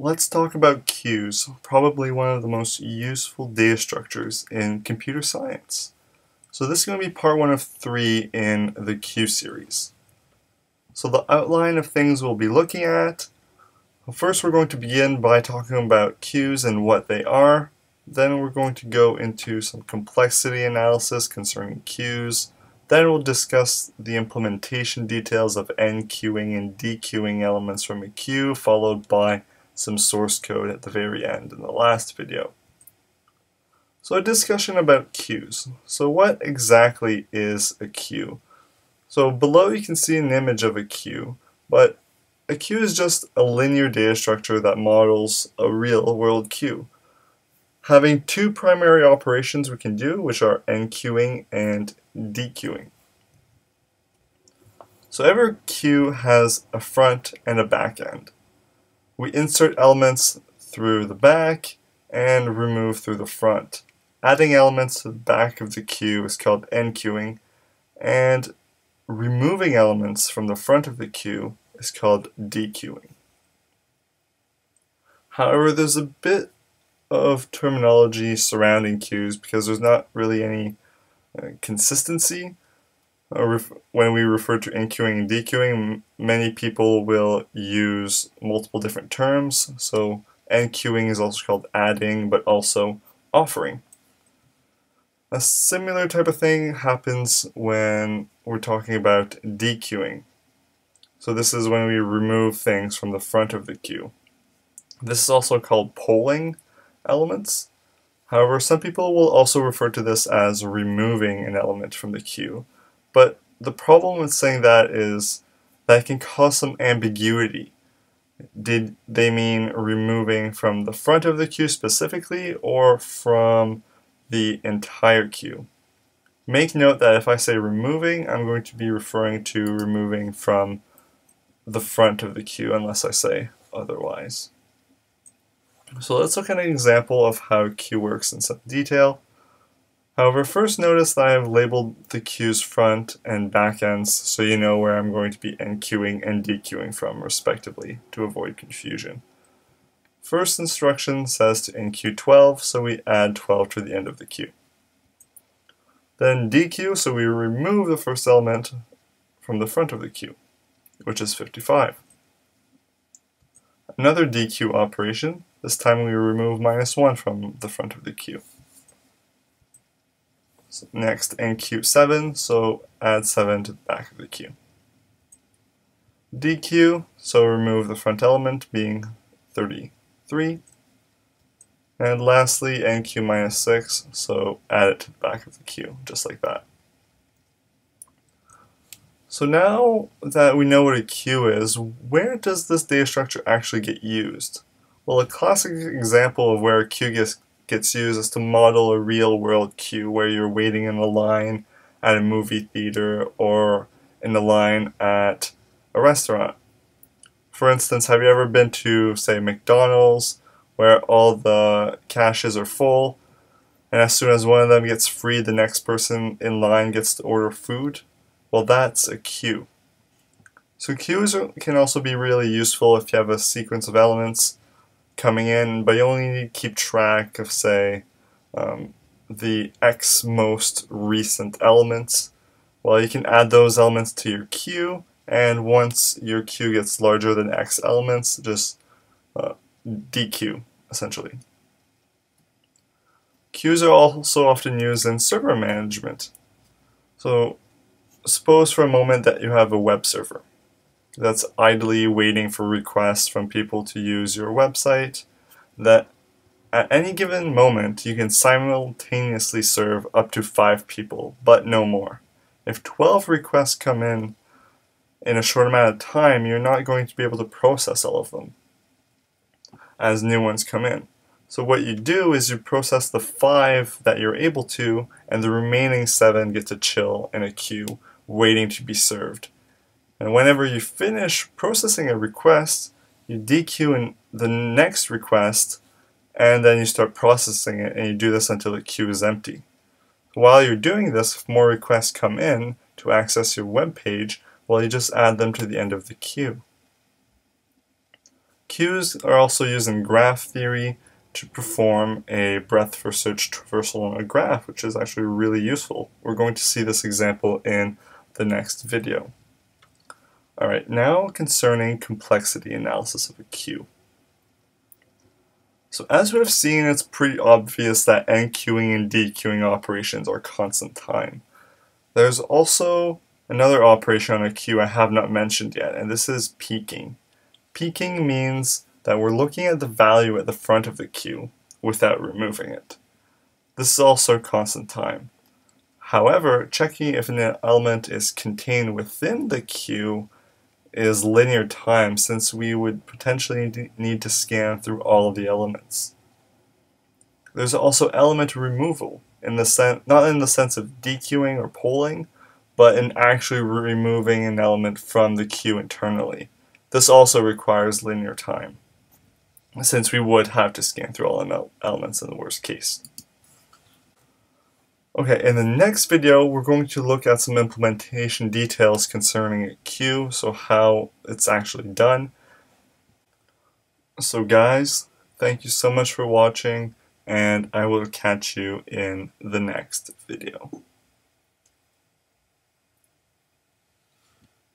Let's talk about queues, probably one of the most useful data structures in computer science. So this is going to be part one of three in the queue series. So the outline of things we'll be looking at. First, we're going to begin by talking about queues and what they are. Then we're going to go into some complexity analysis concerning queues. Then we'll discuss the implementation details of enqueuing and dequeuing elements from a queue, followed by some source code at the very end in the last video. So a discussion about queues. So what exactly is a queue? So below you can see an image of a queue, but a queue is just a linear data structure that models a real-world queue. Having two primary operations we can do, which are enqueuing and dequeuing. So every queue has a front and a back end. We insert elements through the back and remove through the front. Adding elements to the back of the queue is called enqueuing, and removing elements from the front of the queue is called dequeuing. However, there's a bit of terminology surrounding queues because there's not really any consistency. When we refer to enqueuing and dequeuing, many people will use multiple different terms. So enqueuing is also called adding, but also offering. A similar type of thing happens when we're talking about dequeuing. So this is when we remove things from the front of the queue. This is also called polling elements. However, some people will also refer to this as removing an element from the queue. But the problem with saying that is that it can cause some ambiguity. Did they mean removing from the front of the queue specifically or from the entire queue? Make note that if I say removing, I'm going to be referring to removing from the front of the queue unless I say otherwise. So let's look at an example of how queue works in some detail. However, first notice that I have labeled the queue's front and back ends so you know where I'm going to be enqueuing and dequeuing from respectively to avoid confusion. First instruction says to enqueue 12, so we add 12 to the end of the queue. Then dequeue, so we remove the first element from the front of the queue, which is 55. Another dequeue operation, this time we remove -1 from the front of the queue. Next, enqueue 7, so add 7 to the back of the queue. Dequeue, so remove the front element, being 33. And lastly, enqueue -6, so add it to the back of the queue, just like that. So now that we know what a queue is, where does this data structure actually get used? Well, a classic example of where a queue gets used is to model a real-world queue where you're waiting in a line at a movie theater or in a line at a restaurant. For instance, have you ever been to, say, McDonald's, where all the caches are full, and as soon as one of them gets free, the next person in line gets to order food? Well, that's a queue. So queues can also be really useful if you have a sequence of elements coming in, but you only need to keep track of, say, the X most recent elements. Well, you can add those elements to your queue, and once your queue gets larger than X elements, just dequeue, essentially. Queues are also often used in server management. So suppose for a moment that you have a web server that's idly waiting for requests from people to use your website, that at any given moment you can simultaneously serve up to 5 people, but no more. If 12 requests come in a short amount of time, you're not going to be able to process all of them as new ones come in. So what you do is you process the 5 that you're able to, and the remaining 7 get to chill in a queue waiting to be served. And whenever you finish processing a request, you dequeue in the next request, and then you start processing it, and you do this until the queue is empty. While you're doing this, if more requests come in to access your web page, well, you just add them to the end of the queue. Cues are also used in graph theory to perform a breadth-first-search traversal on a graph, which is actually really useful. We're going to see this example in the next video. Alright, now concerning complexity analysis of a queue. So as we have seen, it's pretty obvious that end queuing and dequeuing operations are constant time. There's also another operation on a queue I have not mentioned yet, and this is peaking. Peaking means that we're looking at the value at the front of the queue without removing it. This is also constant time. However, checking if an element is contained within the queue is linear time, since we would potentially need to scan through all of the elements. There's also element removal, not in the sense of dequeuing or polling, but in actually removing an element from the queue internally. This also requires linear time, since we would have to scan through all elements in the worst case. Okay, in the next video, we're going to look at some implementation details concerning a queue, so how it's actually done. So guys, thank you so much for watching, and I will catch you in the next video.